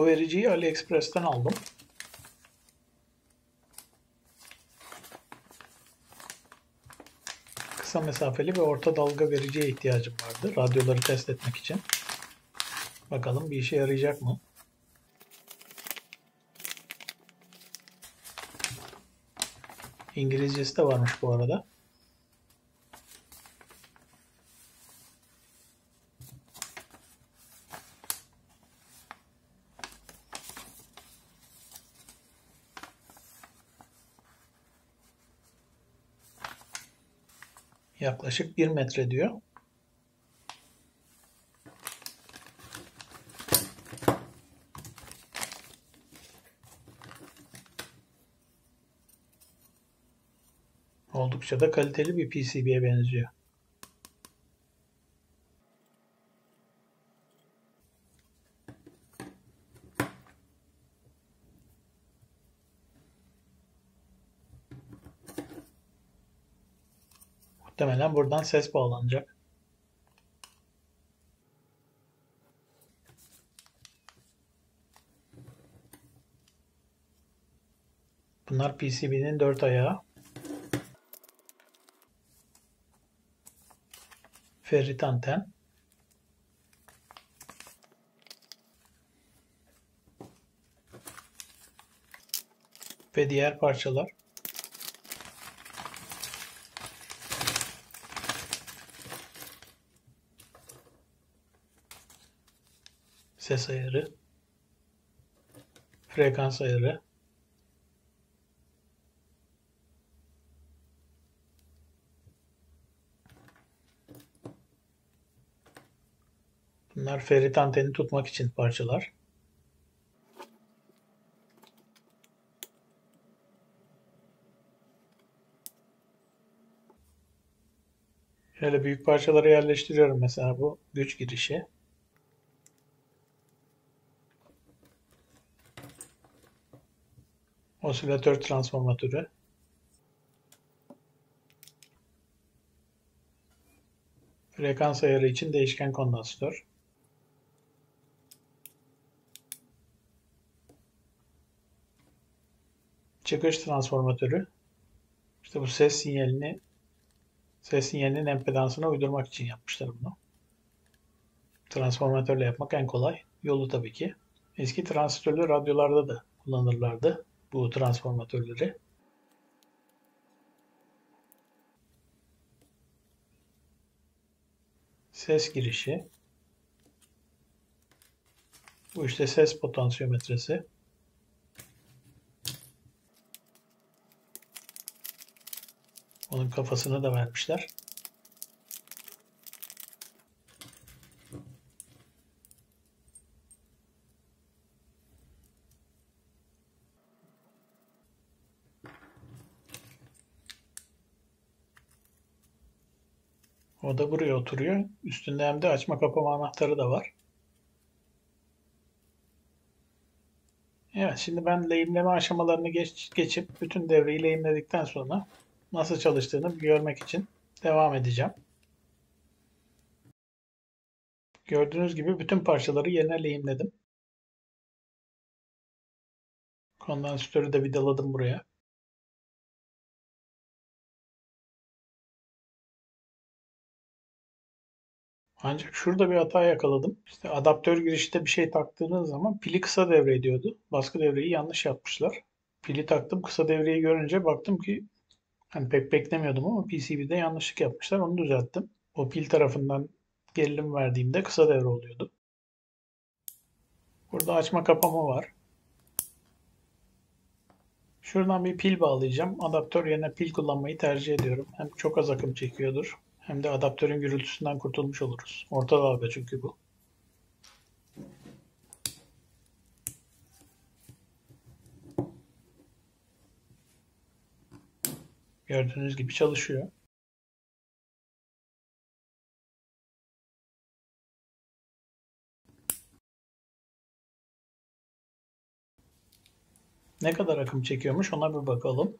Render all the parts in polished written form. Bu vericiyi AliExpress'ten aldım. Kısa mesafeli ve orta dalga vericiye ihtiyacım vardı. Radyoları test etmek için. Bakalım bir işe yarayacak mı? İngilizcesi de varmış bu arada. Yaklaşık 1 metre diyor. Oldukça da kaliteli bir PCB'ye benziyor. Muhtemelen buradan ses bağlanacak. Bunlar PCB'nin 4 ayağı. Ferit anten. Ve diğer parçalar. Ses ayarı, frekans ayarı, bunlar ferit anteni tutmak için parçalar. Şöyle büyük parçaları yerleştiriyorum, mesela bu güç girişi. Osilatör transformatörü. Frekans ayarı için değişken kondansatör. Çıkış transformatörü. İşte bu ses sinyalinin impedansına uydurmak için yapmışlar bunu. Transformatörle yapmak en kolay yolu tabii ki. Eski transistörlü radyolarda da kullanırlardı bu transformatörleri. Ses girişi. Bu işte ses potansiyometresi. Onun kafasını da vermişler. O da buraya oturuyor. Üstünde hem de açma kapama anahtarı da var. Evet, şimdi ben lehimleme aşamalarını geçip bütün devreyi lehimledikten sonra nasıl çalıştığını görmek için devam edeceğim. Gördüğünüz gibi bütün parçaları yerine lehimledim. Kondansatörü de vidaladım buraya. Ancak şurada bir hata yakaladım. İşte adaptör girişte bir şey taktığınız zaman pili kısa devre ediyordu. Baskı devreyi yanlış yapmışlar. Pili taktım, kısa devreyi görünce baktım ki hani pek beklemiyordum ama PCB'de yanlışlık yapmışlar. Onu düzelttim. O pil tarafından gerilim verdiğimde kısa devre oluyordu. Burada açma kapama var. Şuradan bir pil bağlayacağım. Adaptör yerine pil kullanmayı tercih ediyorum. Hem çok az akım çekiyordur, hem de adaptörün gürültüsünden kurtulmuş oluruz. Orta dalga çünkü bu. Gördüğünüz gibi çalışıyor. Ne kadar akım çekiyormuş ona bir bakalım.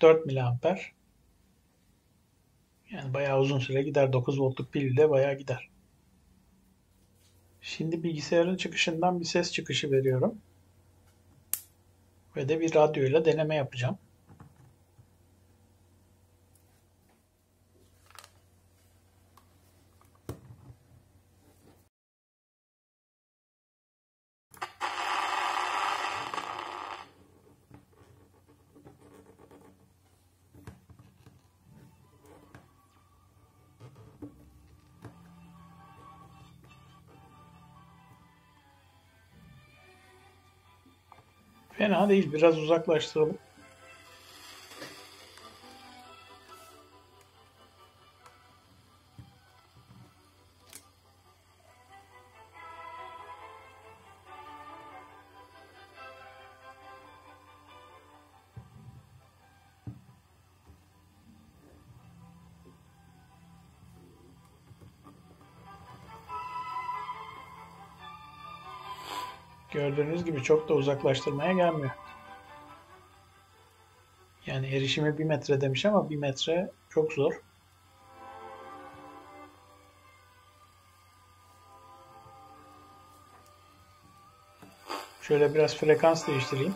4 miliamper. Yani bayağı uzun süre gider. 9 voltluk pil de bayağı gider. Şimdi bilgisayarın çıkışından bir ses çıkışı veriyorum. Ve de bir radyoyla deneme yapacağım. Fena değil. Biraz uzaklaştıralım. Gördüğünüz gibi çok da uzaklaştırmaya gelmiyor. Yani erişimi 1 metre demiş ama 1 metre çok zor. Şöyle biraz frekans değiştireyim.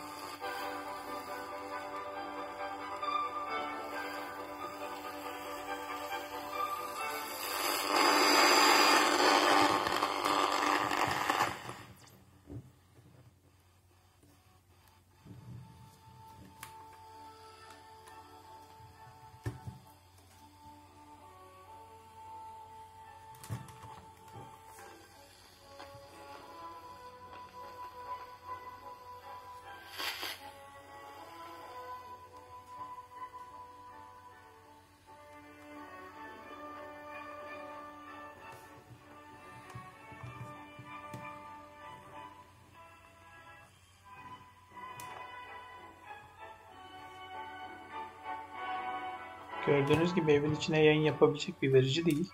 Gördüğünüz gibi evin içine yayın yapabilecek bir verici değil.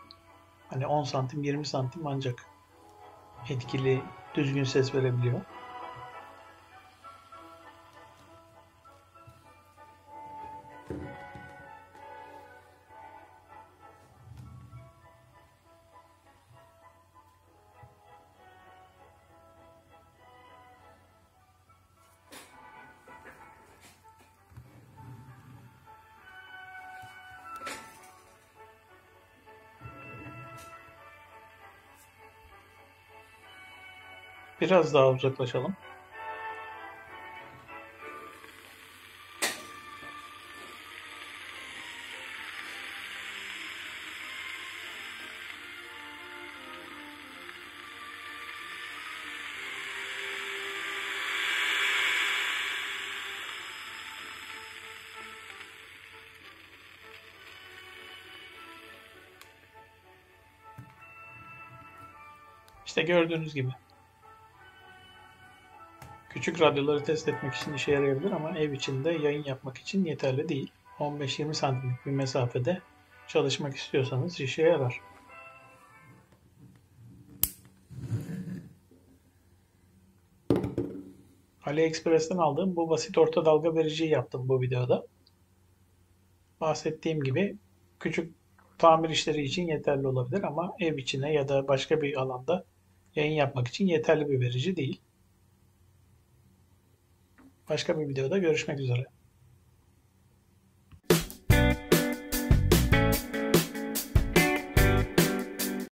Hani 10 santim 20 santim ancak etkili düzgün ses verebiliyor. Biraz daha uzaklaşalım. İşte gördüğünüz gibi. Küçük radyoları test etmek için işe yarayabilir ama ev içinde yayın yapmak için yeterli değil. 15-20 santimlik bir mesafede çalışmak istiyorsanız işe yarar. AliExpress'ten aldığım bu basit orta dalga vericiyi yaptım bu videoda. Bahsettiğim gibi küçük tamir işleri için yeterli olabilir ama ev içine ya da başka bir alanda yayın yapmak için yeterli bir verici değil. Başka bir videoda görüşmek üzere.